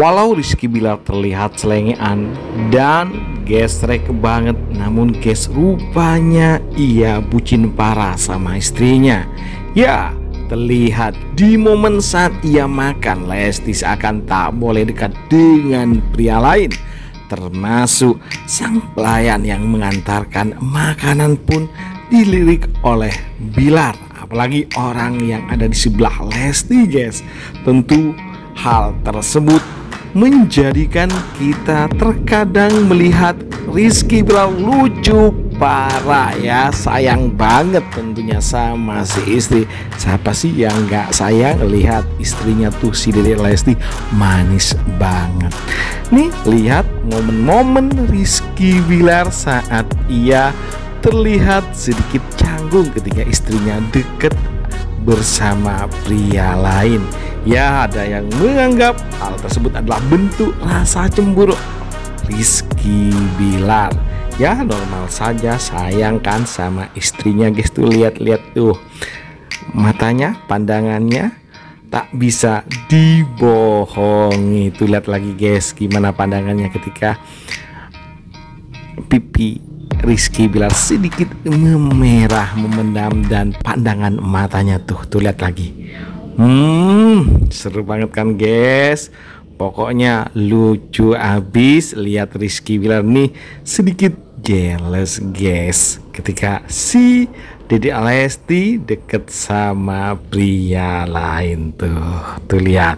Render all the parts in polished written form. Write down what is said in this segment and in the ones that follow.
Walau Rizky Billar terlihat selengean dan gesrek banget, namun guys, rupanya ia bucin parah sama istrinya. Ya, terlihat di momen saat ia makan, Lesti seakan tak boleh dekat dengan pria lain, termasuk sang pelayan yang mengantarkan makanan pun dilirik oleh Billar, apalagi orang yang ada di sebelah Lesti guys. Tentu hal tersebut menjadikan kita terkadang melihat Rizky Billar lucu parah ya, sayang banget tentunya sama si istri. Siapa sih yang nggak sayang lihat istrinya tuh, si Dedek Lesti manis banget. Nih lihat momen-momen Rizky Billar saat ia terlihat sedikit canggung ketika istrinya deket bersama pria lain. Ya, ada yang menganggap hal tersebut adalah bentuk rasa cemburu Rizky Billar. Ya, normal saja, sayang kan sama istrinya guys. Tuh lihat-lihat tuh matanya, pandangannya tak bisa dibohongi. Tuh lihat lagi guys gimana pandangannya ketika pipi Rizky Billar sedikit memerah memendam, dan pandangan matanya tuh, tuh lihat lagi. Seru banget kan guys. Pokoknya lucu abis lihat Rizky Billar nih sedikit jealous guys ketika si Dedek Lesti deket sama pria lain tuh. Tuh lihat.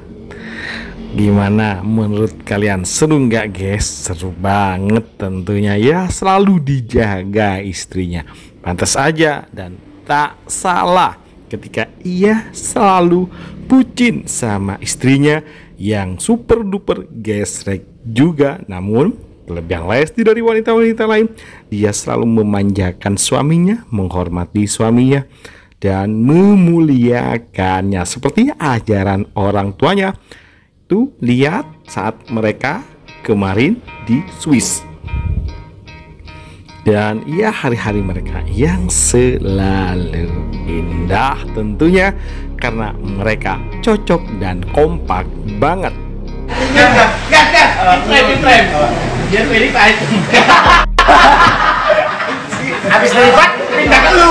Gimana menurut kalian, seru nggak guys? Seru banget tentunya ya, selalu dijaga istrinya. Pantas aja dan tak salah ketika ia selalu bucin sama istrinya yang super duper gesrek juga. Namun kelebihan Lesti dari wanita-wanita lain, dia selalu memanjakan suaminya, menghormati suaminya, dan memuliakannya seperti ajaran orang tuanya. Tuh lihat saat mereka kemarin di Swiss, dan ya hari-hari mereka yang selalu indah tentunya karena mereka cocok dan kompak banget. Habis lipat pindah ke lu.